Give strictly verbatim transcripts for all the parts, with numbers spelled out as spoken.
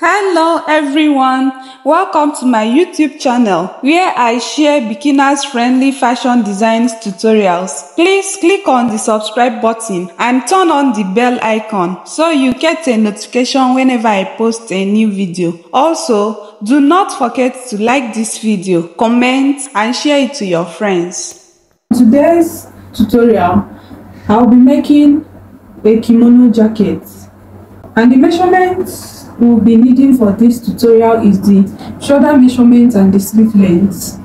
Hello everyone, welcome to my YouTube channel where I share beginners friendly fashion design tutorials. Please click on the subscribe button and turn on the bell icon so you get a notification whenever I post a new video. Also, do not forget to like this video, comment and share it to your friends. In today's tutorial, I'll be making a kimono jacket, and the measurements we'll be needing for this tutorial is the shoulder measurement and the sleeve length,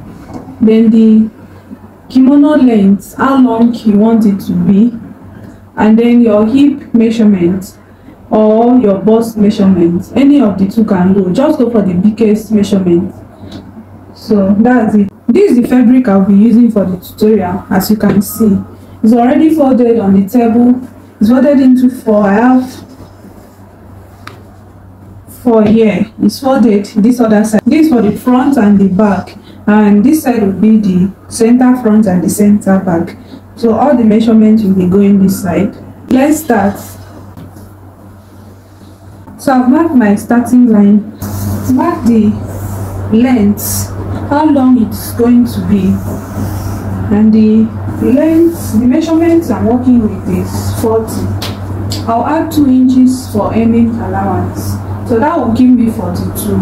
then the kimono length, how long you want it to be, and then your hip measurement or your bust measurement. Any of the two can go, just go for the biggest measurement. So that's it. This is the fabric I'll be using for the tutorial. As you can see, it's already folded on the table. It's folded into four. I have for here, it's folded this other side. This for the front and the back, and this side will be the center front and the center back. So all the measurements will be going this side. Let's start. So I've marked my starting line. Mark the length, how long it's going to be, and the length, the measurements I'm working with is forty. I'll add two inches for any allowance. So that will give me forty-two.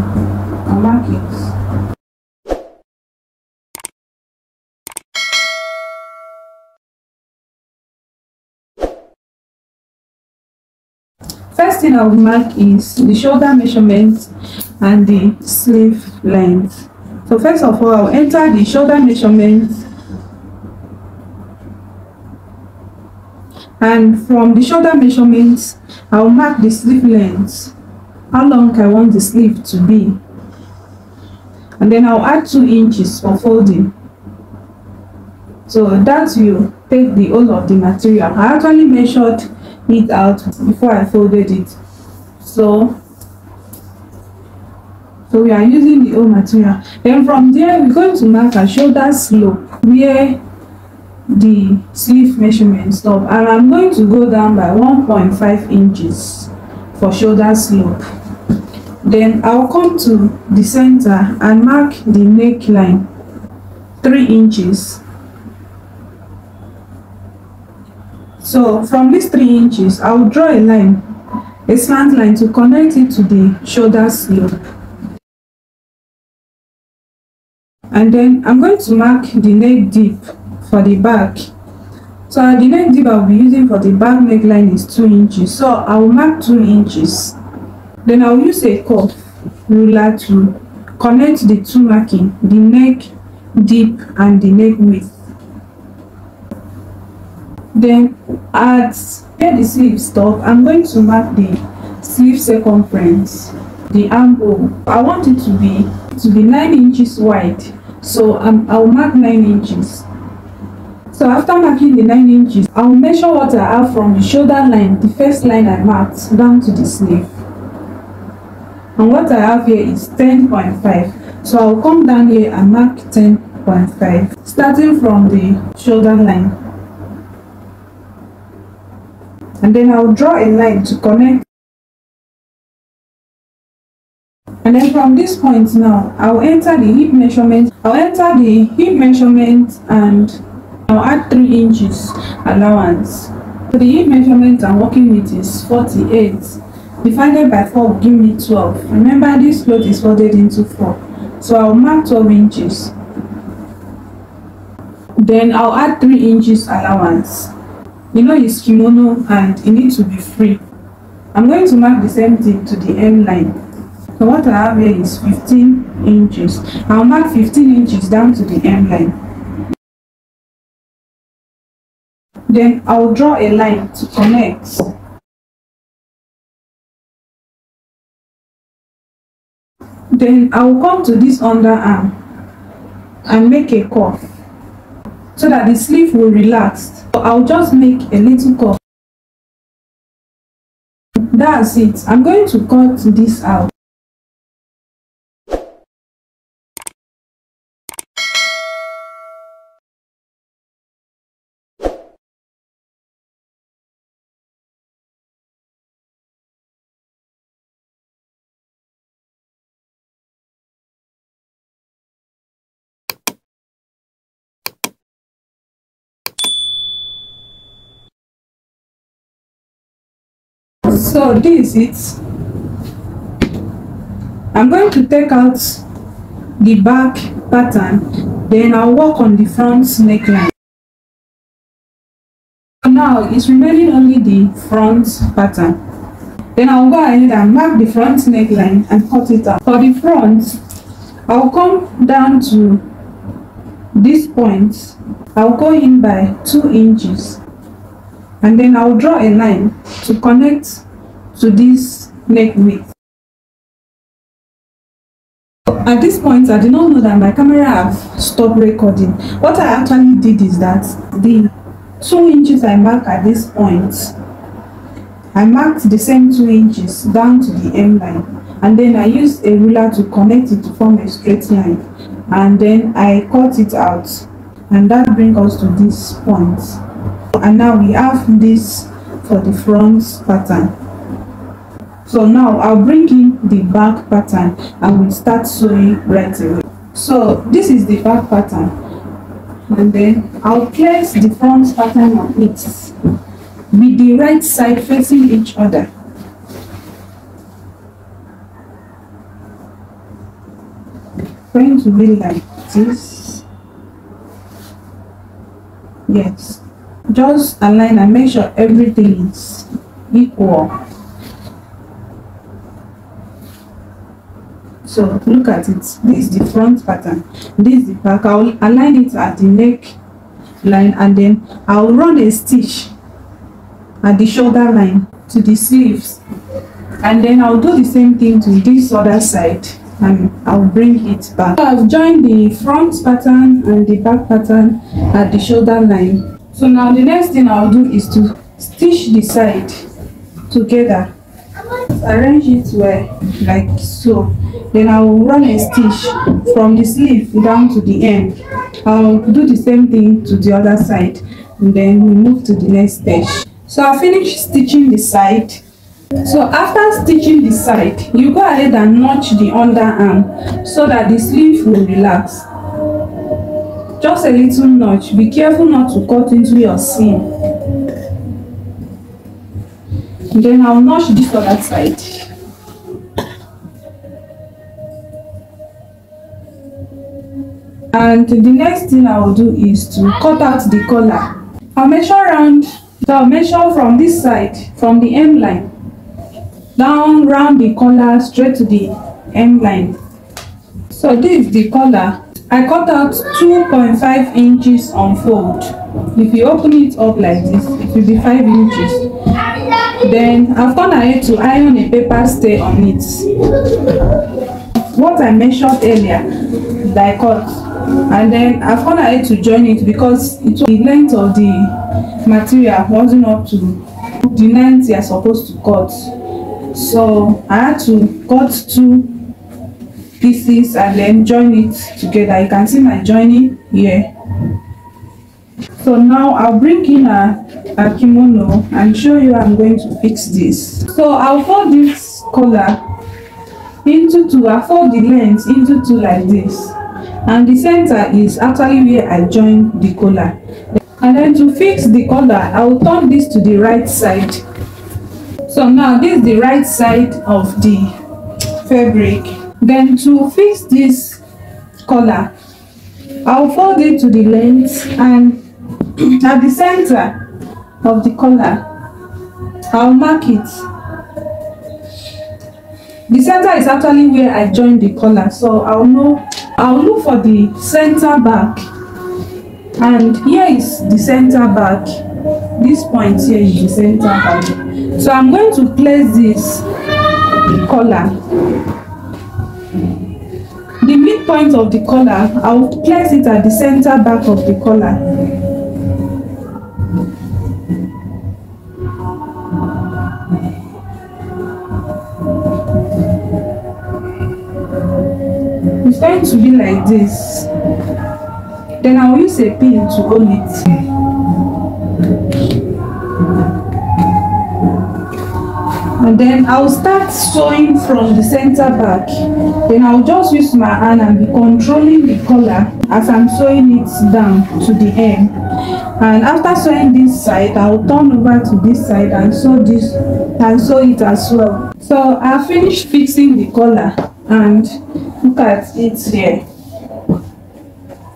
I'll mark it. First thing I'll mark is the shoulder measurement and the sleeve length. So first of all, I'll enter the shoulder measurement, and from the shoulder measurements, I'll mark the sleeve length, how long I want the sleeve to be, and then I'll add two inches for folding. So that will take the whole of the material. I actually measured it out before I folded it, so so we are using the whole material. Then from there, we're going to mark a shoulder slope where the sleeve measurement stop, and I'm going to go down by one point five inches for shoulder slope. Then I'll come to the center and mark the neckline, three inches. So from these three inches, I'll draw a line, a slant line, to connect it to the shoulder slope. And then I'm going to mark the neck dip for the back. So the neck dip I'll be using for the back neckline is two inches, so I'll mark two inches. Then I'll use a curve ruler to connect the two marking, the neck dip and the neck width. Then at where the sleeve stop, I'm going to mark the sleeve circumference, the angle. I want it to be to be nine inches wide, so um, I'll mark nine inches. So after marking the nine inches, I'll measure what I have from the shoulder line, the first line I marked, down to the sleeve. And what I have here is ten point five, so I'll come down here and mark ten point five, starting from the shoulder line. And then I'll draw a line to connect. And then from this point now, I'll enter the hip measurement. I'll enter the hip measurement and I'll add three inches allowance. So the hip measurement I'm working with is forty-eight. Divided by four will give me twelve. Remember, this cloth is folded into four. So I'll mark twelve inches. Then I'll add three inches allowance. You know it's kimono and it needs to be free. I'm going to mark the same thing to the M line. So what I have here is fifteen inches. I'll mark fifteen inches down to the M line. Then I'll draw a line to connect. Then I will come to this underarm and make a curve so that the sleeve will relax. So I'll just make a little curve. That's it. I'm going to cut this out. So this is it. I'm going to take out the back pattern, then I'll work on the front neckline. Now it's remaining only the front pattern. Then I'll go ahead and mark the front neckline and cut it out. For the front, I'll come down to this point. I'll go in by two inches, and then I'll draw a line to connect to this neck width. At this point, I did not know that my camera have stopped recording. What I actually did is that the two inches I marked at this point, I marked the same two inches down to the end line, and then I used a ruler to connect it to form a straight line, and then I cut it out, and that brings us to this point. And now we have this for the front pattern. So now I'll bring in the back pattern and we'll start sewing right away. So this is the back pattern, and then I'll place the front pattern on it, with the right side facing each other. Going to be like this. Yes. Just align and make sure everything is equal. So look at it. This is the front pattern. This is the back. I'll align it at the neck line, and then I'll run a stitch at the shoulder line to the sleeves, and then I'll do the same thing to this other side, and I'll bring it back. So I've joined the front pattern and the back pattern at the shoulder line. So now the next thing I'll do is to stitch the side together, arrange it well like so. Then I'll run a stitch from the sleeve down to the end. I'll do the same thing to the other side, and then we move to the next stitch. So I finished stitching the side. So after stitching the side, you go ahead and notch the underarm so that the sleeve will relax. Just a little notch. Be careful not to cut into your seam. Then I'll notch this other side. And the next thing I will do is to cut out the collar. I'll measure around. So I'll measure from this side, from the end line, down round the collar straight to the end line. So this is the collar. I cut out two point five inches unfold. If you open it up like this, it will be five inches. Then I've gone ahead to iron a paper stay on it. What I measured earlier, that I cut. And then I've gone ahead to join it because it was the length of the material wasn't up to the length you are supposed to cut. So I had to cut two pieces and then join it together. You can see my joining here. So now I'll bring in a, a kimono and show you I'm going to fix this. So I'll fold this collar into two. I'll fold the length into two like this. And the center is actually where I join the collar. And then to fix the collar, I will turn this to the right side. So now this is the right side of the fabric. Then to fix this collar, I'll fold it to the length, and at the center of the collar, I'll mark it. The center is actually where I join the collar, so I'll know I'll look for the center back, and here is the center back. This point here is the center back. So I'm going to place this collar. The midpoint of the collar, I'll place it at the center back of the collar. It's going to be like this. Then I'll use a pin to hold it. And then I'll start sewing from the center back. Then I'll just use my hand and be controlling the collar as I'm sewing it down to the end. And after sewing this side, I'll turn over to this side and sew this and sew it as well. So I finished fixing the collar, and look at it here,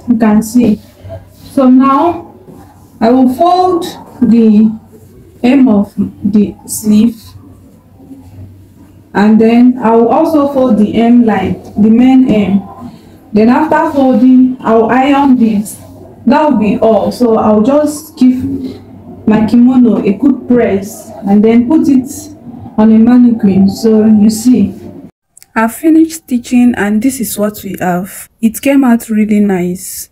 you can see. So now I will fold the hem of the sleeve, and then I will also fold the hem line, the main hem. Then after folding, I will iron this. That will be all. So I will just give my kimono a good press and then put it on a mannequin, so you see. I finished stitching, and this is what we have. It came out really nice.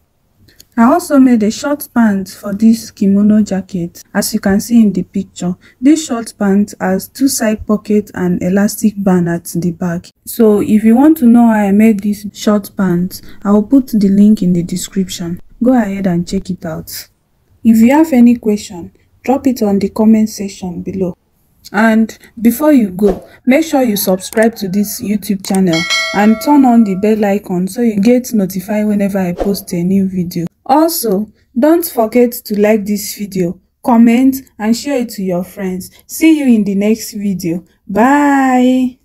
I also made a short pant for this kimono jacket, as you can see in the picture. This short pant has two side pockets and elastic band at the back. So if you want to know how I made this short pant, I will put the link in the description. Go ahead and check it out. If you have any question, drop it on the comment section below. And before you go, make sure you subscribe to this YouTube channel and turn on the bell icon so you get notified whenever I post a new video. Also, don't forget to like this video, comment, and share it to your friends. See you in the next video. Bye!